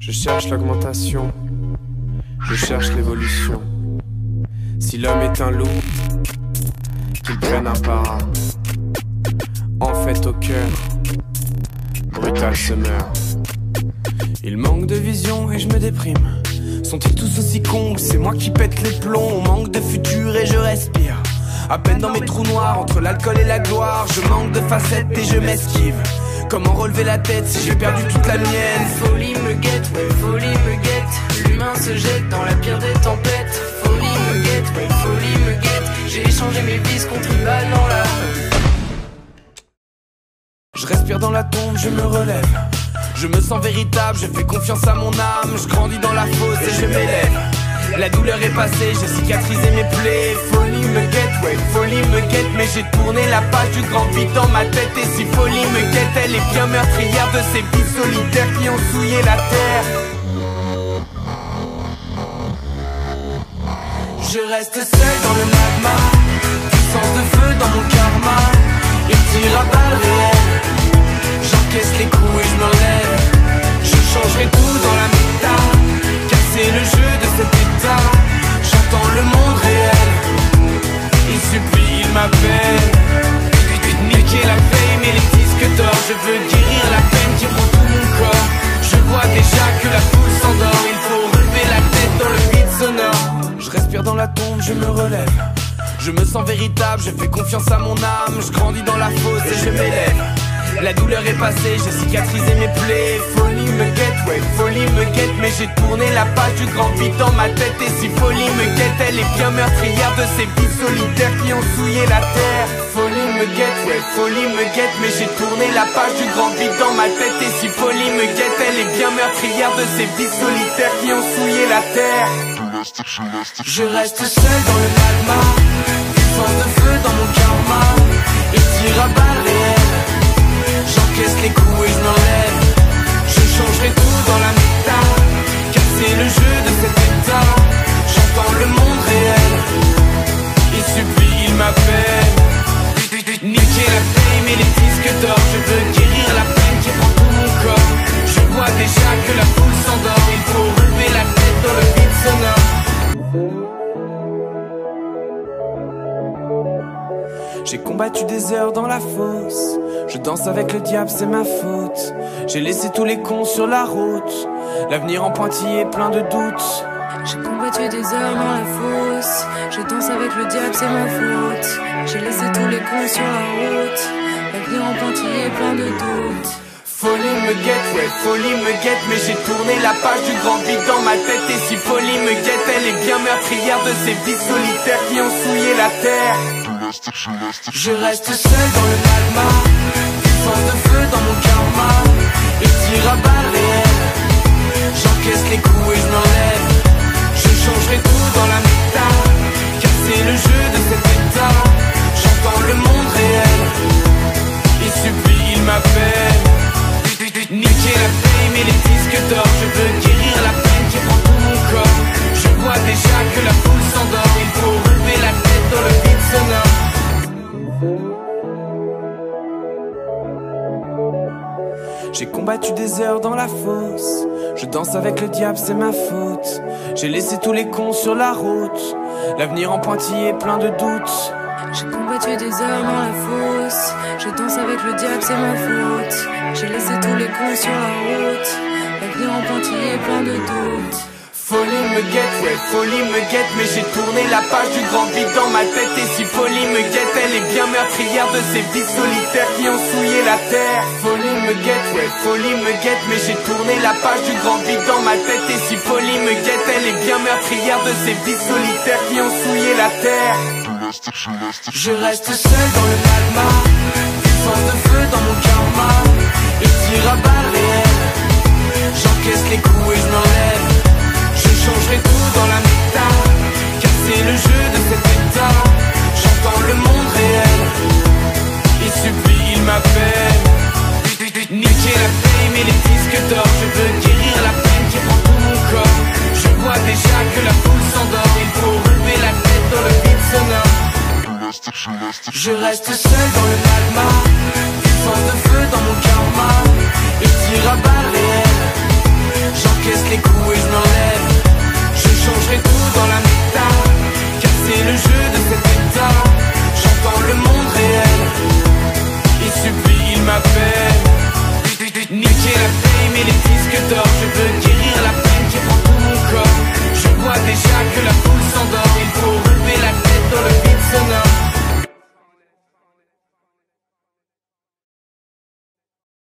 Je cherche l'augmentation, je cherche l'évolution. Si l'homme est un loup, qu'il prenne un para. En fait au cœur, brutal se meurt. Il manque de vision et je me déprime. Sont-ils tous aussi cons que c'est moi qui pète les plombs? On manque de futur et je respire. À peine dans mes trous noirs, entre l'alcool et la gloire, je manque de facettes et je m'esquive. Comment relever la tête si j'ai perdu toute la mienne? Folie me guette, ouais, folie me guette. L'humain se jette dans la pire des tempêtes. Folie me guette, ouais, folie me guette. J'ai échangé mes vices contre une balle dans la rue. Je respire dans la tombe, je me relève. Je me sens véritable, je fais confiance à mon âme. Je grandis dans la fosse et je m'élève. La douleur est passée, j'ai cicatrisé mes plaies. Folie me guette, ouais, folie me guette. Mais j'ai tourné la page du grand vide dans ma tête. Et si folie me guette, elle est bien meurtrière de ces vies solitaires qui ont souillé la terre. Je reste seul dans le magma, puissance de feu dans mon karma. Il tire à balles réelles, j'encaisse les coups et je me lève. Je changerai tout dans la méta, casser le jeu de cet état. J'entends le monde réel, il supplie, il m'appelle. Niquer la paix, aimer les disques d'or. Je veux guérir la peine qui prend tout mon corps. Je vois déjà que la foule s'endort. Il faut relever la tête dans le vide sonore. Je respire dans la tombe, je me relève. Je me sens véritable, je fais confiance à mon âme. Je grandis dans la fosse et je m'élève. La douleur est passée, j'ai cicatrisé mes plaies. Folie me guette, ouais, folie me guette. Mais j'ai tourné la page du grand vide dans ma tête. Et si folie me guette, elle est bien meurtrière de ces vies solitaires qui ont souillé la terre. Folie me guette, ouais, folie me guette. Mais j'ai tourné la page du grand vide dans ma tête. Et si folie me guette, elle est bien meurtrière de ces vies solitaires qui ont souillé la terre. Je reste seul dans le magma, puissance de feu dans mon karma. Et tire à balles réelles, j'encaisse les coups et je m'enlève. Je changerai tout dans la méta, casser le jeu de cet état. J'entends le monde réel, il supplie, il m'appelle. Niquer la fame et les disques d'or. Je veux guérir la peine qui prend tout mon corps. Je vois déjà que la foule s'endort. Il faut relever la tête dans le vide sonore. J'ai combattu des heures dans la fosse. Je danse avec le diable, c'est ma faute. J'ai laissé tous les cons sur la route. L'avenir en pointillé, plein de doutes. J'ai combattu des heures dans la fosse. Je danse avec le diable, c'est ma faute. J'ai laissé tous les cons sur la route. L'avenir en pointillé, plein de doutes. Folie me guette, ouais, folie me guette. Mais j'ai tourné la page du grand vide dans ma tête. Et si folie me guette, elle est bien meurtrière de ces vies solitaires qui ont souillé la terre. Je reste seul dans le magma, puissance de feu dans mon karma. Il tire à balles réelles, j'encaisse les coups et je m'enlève. Je changerai tout dans la méta, casser le jeu de cet état. J'entends le monde réel, il supplie, il m'appelle. Niquer la fame et les disques d'or. Je veux guérir la peine qui prend tout mon corps. Je vois déjà que la foule s'endort. Il faut relever la tête dans le vide sonore. J'ai combattu des heures dans la fosse. Je danse avec le diable, c'est ma faute. J'ai laissé tous les cons sur la route. L'avenir en pointillé, plein de doutes. J'ai combattu des heures dans la fosse. Je danse avec le diable, c'est ma faute. J'ai laissé tous les cons sur la route. L'avenir en pointillé, plein de doutes. Folie me guette, ouais, folie me guette. Mais j'ai tourné la page du grand vide dans ma tête. Et si folie me guette, elle est bien meurtrière de ces vies solitaires qui ont souillé la terre. Folie me guette, ouais, folie me guette. Mais j'ai tourné la page du grand vide dans ma tête. Et si folie me guette, elle est bien meurtrière de ces vies solitaires qui ont souillé la terre. Je reste seul dans le magma, puissance de feu dans mon karma. Il tire à balles réelles, j'encaisse les coups et je m'enlève. Je changerai tout dans la méta, casser le jeu de cet état. J'entends le monde réel, il supplie, il m'appelle. Niquer la fame et les disques d'or. Je veux guérir la peine qui prend tout mon corps. Je vois déjà que la foule s'endort. Il faut relever la tête dans le vide sonore. Je reste seul dans le magma,